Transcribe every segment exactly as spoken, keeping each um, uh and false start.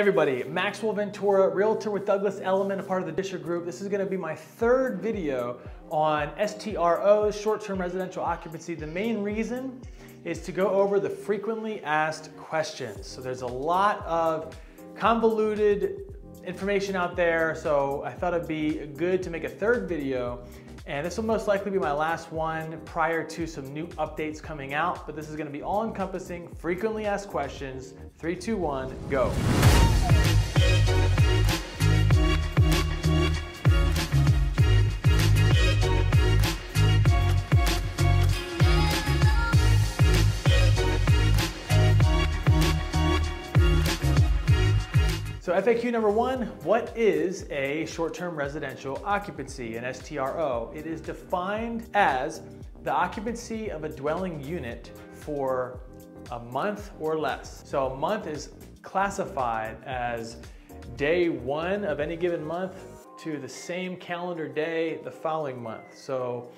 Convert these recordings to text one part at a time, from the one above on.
everybody, Maxwell Ventura, Realtor with Douglas Element, a part of the Discher Group. This is gonna be my third video on S T R Os, short-term residential occupancy. The main reason is to go over the frequently asked questions. So there's a lot of convoluted information out there, so I thought it'd be good to make a third video. And this will most likely be my last one prior to some new updates coming out, but this is gonna be all-encompassing, frequently asked questions. Three, two, one, go. So F A Q number one, what is a short-term residential occupancy, an S T R O? It is defined as the occupancy of a dwelling unit for a month or less. So a month is classified as day one of any given month to the same calendar day the following month. So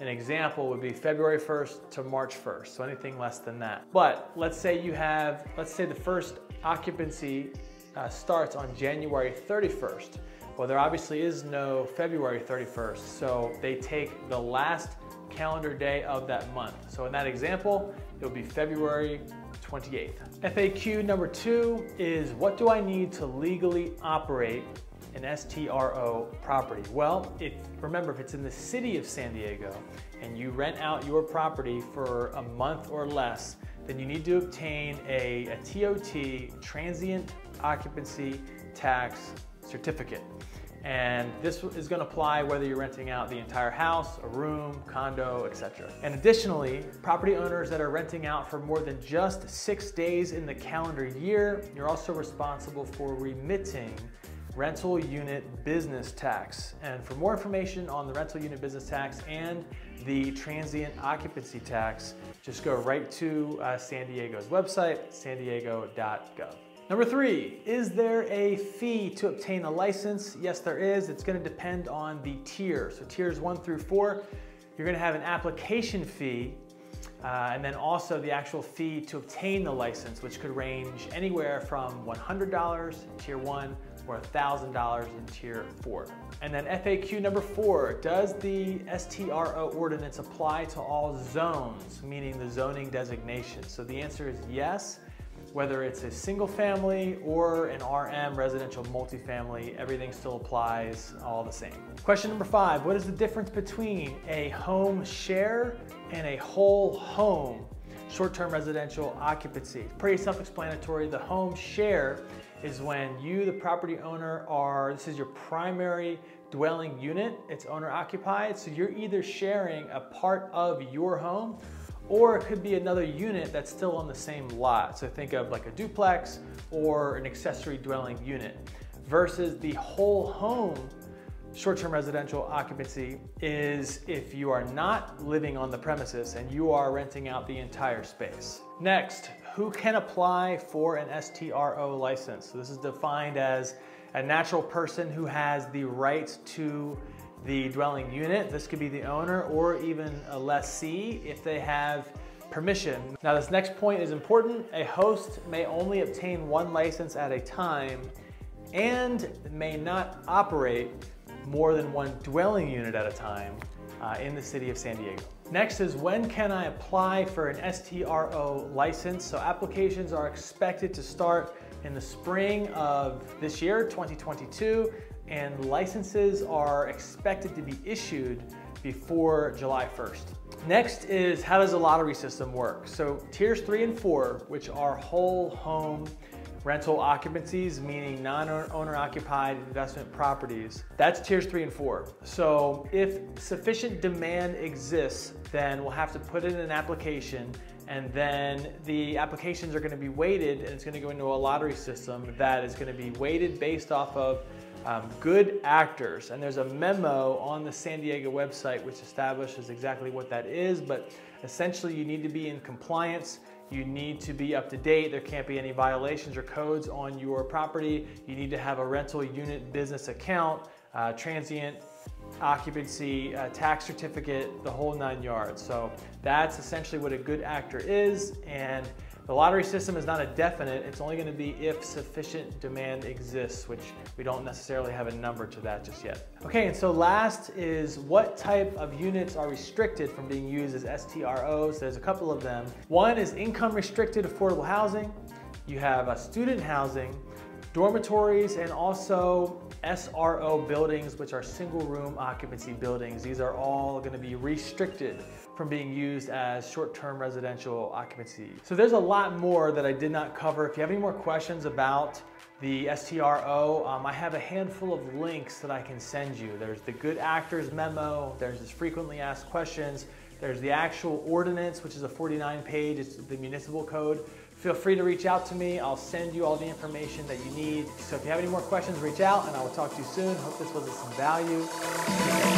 an example would be February first to March first, so anything less than that. But let's say you have, let's say the first occupancy Uh, starts on January thirty-first. Well, there obviously is no February thirty-first, so they take the last calendar day of that month. So in that example, it would be February twenty-eighth. F A Q number two is, what do I need to legally operate an S T R O property? Well, if, remember, if it's in the city of San Diego and you rent out your property for a month or less, then you need to obtain a, a T O T, Transient Occupancy Tax Certificate. And this is gonna apply whether you're renting out the entire house, a room, condo, et cetera. And additionally, property owners that are renting out for more than just six days in the calendar year, you're also responsible for remitting rental unit business tax. And for more information on the rental unit business tax and the transient occupancy tax, just go right to uh, San Diego's website, san diego dot gov. Number three, is there a fee to obtain a license? Yes, there is. It's gonna depend on the tier. So tiers one through four, you're gonna have an application fee Uh, and then also the actual fee to obtain the license, which could range anywhere from one hundred dollars in tier one or one thousand dollars in tier four. And then F A Q number four, does the S T R O ordinance apply to all zones, meaning the zoning designation? So the answer is yes, whether it's a single family or an R M, residential multifamily, everything still applies all the same. Question number five, what is the difference between a home share and a whole home short-term residential occupancy? Pretty self-explanatory. The home share is when you, the property owner, are, this is your primary dwelling unit, it's owner-occupied, so you're either sharing a part of your home or it could be another unit that's still on the same lot. So think of like a duplex or an accessory dwelling unit. Versus the whole home short-term residential occupancy is if you are not living on the premises and you are renting out the entire space. Next, who can apply for an S T R O license? So this is defined as a natural person who has the right to the dwelling unit. This could be the owner or even a lessee if they have permission. Now this next point is important. A host may only obtain one license at a time and may not operate more than one dwelling unit at a time uh, in the city of San Diego. Next is, when can I apply for an S T R O license? So applications are expected to start in the spring of this year, twenty twenty-two. And licenses are expected to be issued before July first. Next is, how does the lottery system work? So tiers three and four, which are whole home rental occupancies, meaning non-owner occupied investment properties, that's tiers three and four. So if sufficient demand exists, then we'll have to put in an application, and then the applications are gonna be weighted, and it's gonna go into a lottery system that is gonna be weighted based off of Um, good actors. And there's a memo on the San Diego website which establishes exactly what that is, but essentially you need to be in compliance, you need to be up to date, there can't be any violations or codes on your property, you need to have a rental unit business account, uh, transient occupancy, uh, tax certificate, the whole nine yards. So that's essentially what a good actor is, and the The lottery system is not a definite, it's only going to be if sufficient demand exists, which we don't necessarily have a number to that just yet. Okay, and so last is what type of units are restricted from being used as S T R Os? There's a couple of them. One is income restricted affordable housing. You have a student housing, dormitories, and also S R O buildings, which are single room occupancy buildings. These are all going to be restricted from being used as short-term residential occupancy. So there's a lot more that I did not cover. If you have any more questions about the S T R O, um, I have a handful of links that I can send you. There's the Good Actors Memo, there's this frequently asked questions, there's the actual ordinance, which is a forty-nine page, it's the municipal code. Feel free to reach out to me. I'll send you all the information that you need. So if you have any more questions, reach out and I will talk to you soon. Hope this was of some value.